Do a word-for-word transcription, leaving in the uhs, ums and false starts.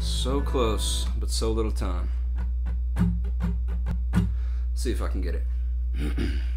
So close, but so little time. Let's see if I can get it.